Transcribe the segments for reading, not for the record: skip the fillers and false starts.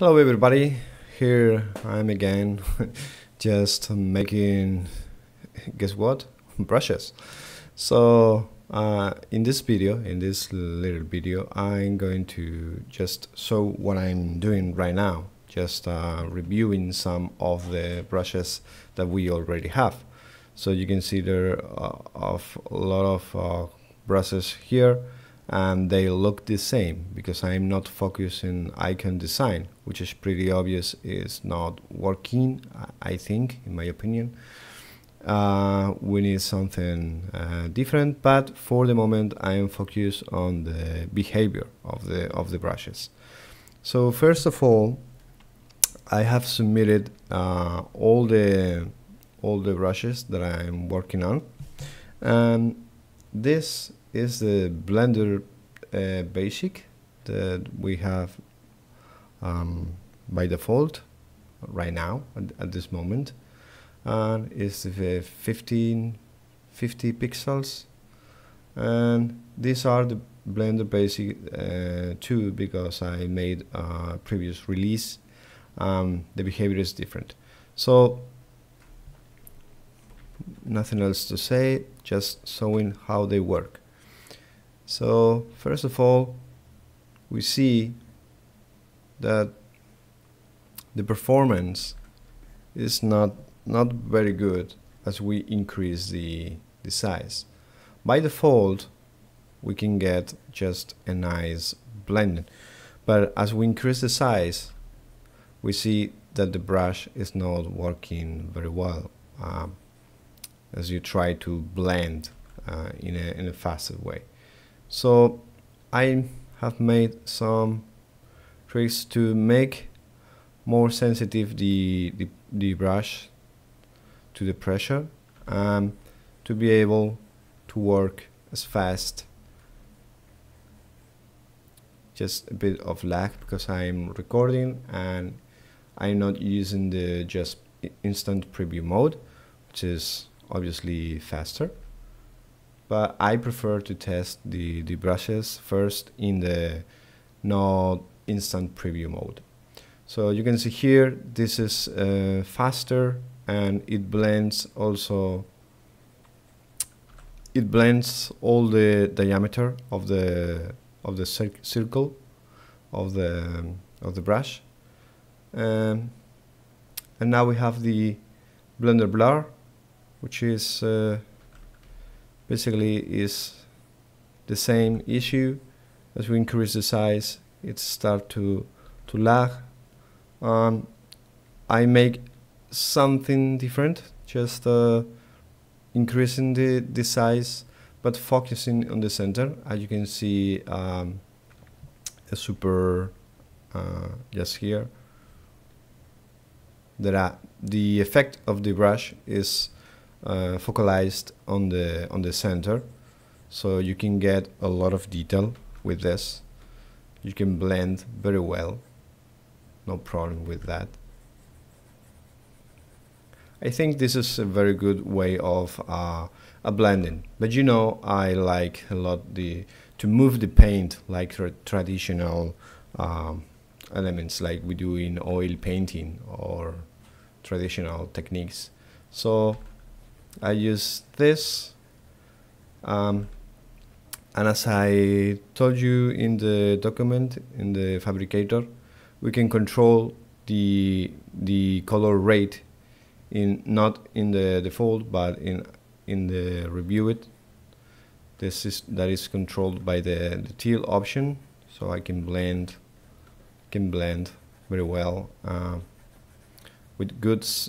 Hello everybody, here I'm again, just making, guess what, brushes. So in this little video, I'm going to just show what I'm doing right now, just reviewing some of the brushes that we already have. So you can see there a lot of brushes here, and they look the same because I'm not focusing icon design, which is pretty obvious is not working, I think, in my opinion. We need something different, but for the moment I am focused on the behavior of the brushes. So first of all, I have submitted all the brushes that I'm working on, and this is the Blender basic that we have by default right now at this moment, and it's 50 pixels, and these are the Blender basic 2 because I made a previous release. The behavior is different, so nothing else to say, just showing how they work. So first of all, we see that the performance is not very good as we increase the size. By default, we can get just a nice blend, but as we increase the size, we see that the brush is not working very well as you try to blend in a faster way. So I have made some tricks to make more sensitive the brush to the pressure, to be able to work as fast. Just a bit of lag because I'm recording and I'm not using the just instant preview mode, which is obviously faster. But I prefer to test the brushes first in the not instant preview mode. So you can see here, this is faster, and it blends also. It blends all the diameter of the circle of the brush, and now we have the Blender blur, which is. Basically is the same issue. As we increase the size, it starts to lag. I make something different, just increasing the size, but focusing on the center. As you can see, a super just here. The effect of the brush is focalized on the center, so you can get a lot of detail with this. You can blend very well, no problem with that. I think this is a very good way of a blending, but you know, I like a lot to move the paint like traditional elements like we do in oil painting or traditional techniques. So I use this, and as I told you in the document, in the Phabricator, we can control the color rate in not in the default, but in the review it. This is that is controlled by the teal option, so I can blend very well with goods.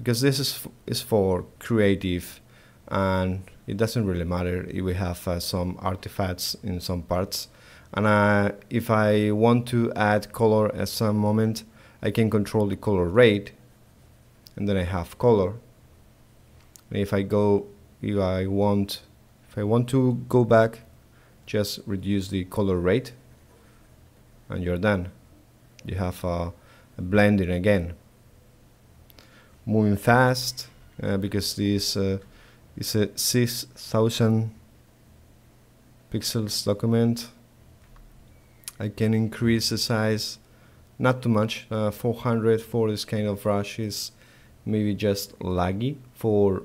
Because this is for creative, and it doesn't really matter if we have some artifacts in some parts. And if I want to add color at some moment, I can control the color rate, and then I have color. And if I want to go back, just reduce the color rate, and you're done. You have a blending again. Moving fast, because this is a 6,000 pixels document, I can increase the size, not too much. 400 for this kind of brush is maybe just laggy for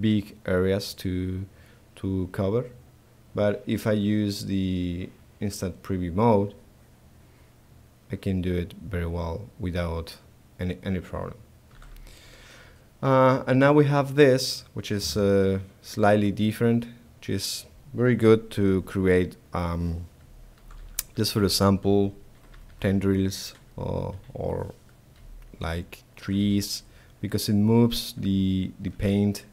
big areas to cover. But if I use the instant preview mode, I can do it very well without any problem. And now we have this, which is slightly different, which is very good to create just for example tendrils or like trees, because it moves the paint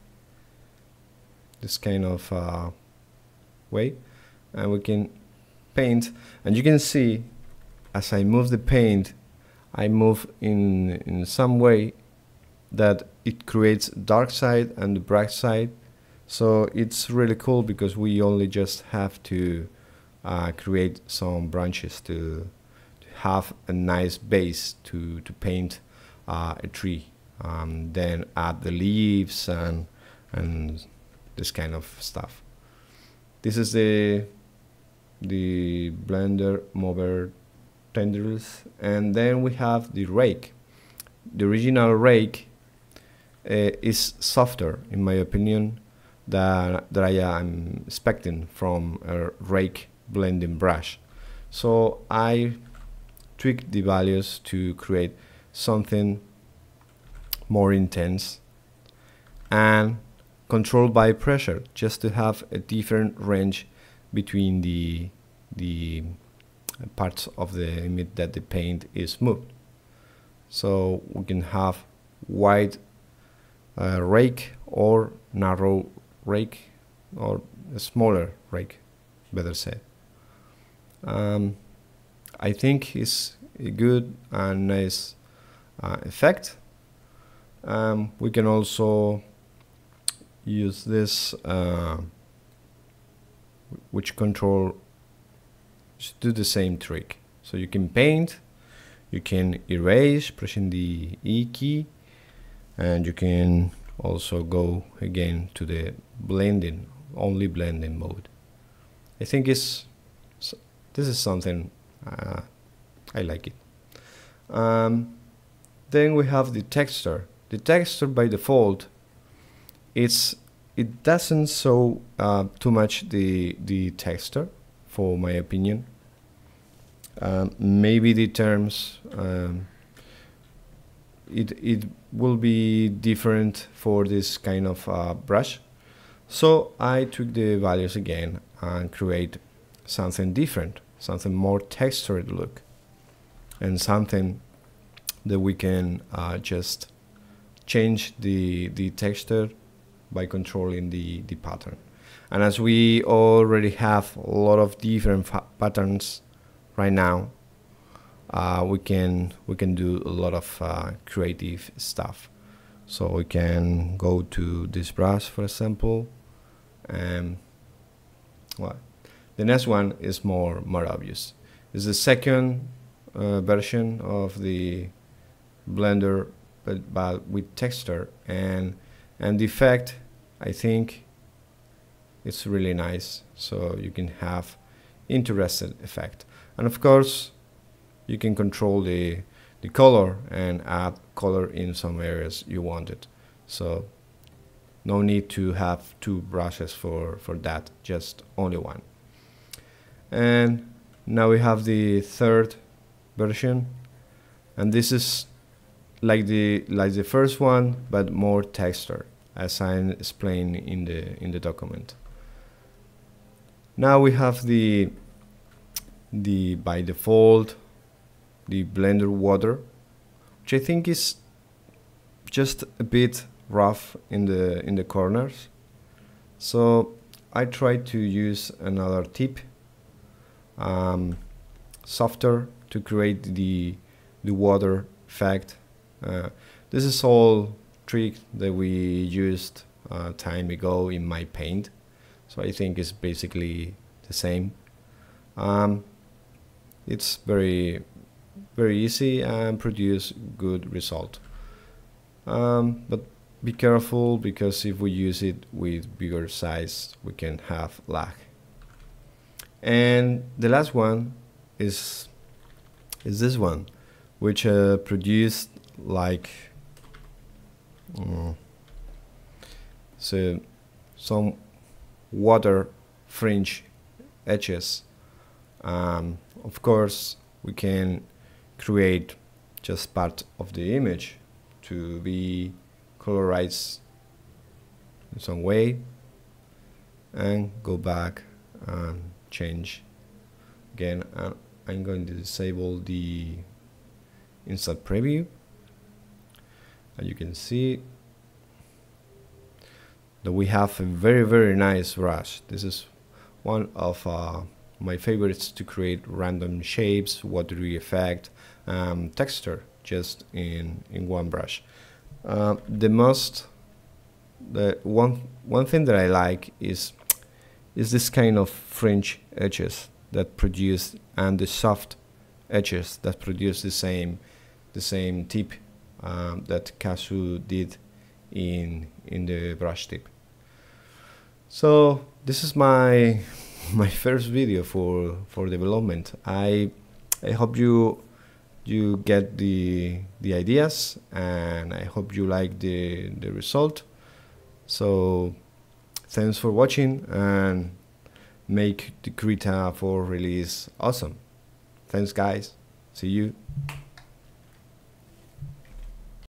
this kind of way, and we can paint, and you can see as I move the paint, I move in some way that it creates dark side and the bright side. So it's really cool because we only just have to create some branches to have a nice base to paint a tree. Then add the leaves and this kind of stuff. This is the Blender mover tendrils, and then we have the rake. The original rake is softer, in my opinion, that I am expecting from a rake blending brush. So I tweaked the values to create something more intense and controlled by pressure, just to have a different range between the parts of the image that the paint is moved. So we can have wide rake or narrow rake or a smaller rake, better said. I think it's a good and nice effect. We can also use this which control to do the same trick. So you can paint, you can erase, pressing the E key, and you can also go again to the blending, only blending mode. I think this is something I like it. Then we have the texture. The texture by default, it doesn't show too much the texture, for my opinion. Maybe the terms it will be different for this kind of brush. So I took the values again and create something different, something more textured look, and something that we can just change the texture by controlling the pattern. And as we already have a lot of different patterns right now, we can do a lot of creative stuff. So we can go to this brush, for example, and well, the next one is more obvious. It's the second version of the Blender, but with texture and the effect, I think it's really nice. So you can have interesting effect, and of course you can control the color and add color in some areas you want it. So no need to have two brushes for that, just only one. And now we have the third version, and this is like the first one, but more texture, as I explained in the document. Now we have the by default the Blender water, which I think is just a bit rough in the corners. So I tried to use another tip, softer, to create the water effect. This is all trick that we used time ago in my paint, so I think it's basically the same. It's very easy and produce good result, but be careful, because if we use it with bigger size we can have lag. And the last one is this one, which produced like so some water fringe edges. Of course, we can create just part of the image to be colorized in some way, and go back and change again. I'm going to disable the insert preview, and you can see that we have a very, very nice brush. This is one of my favorites to create random shapes, watery effect, texture, just in one brush. The one thing that I like is this kind of fringe edges that produce, and the soft edges that produce the same tip that Kazu did in the brush tip. So this is my first video for development. I hope you get the ideas, and I hope you like the result. So thanks for watching, and make the Krita 4 release awesome. Thanks guys, see you.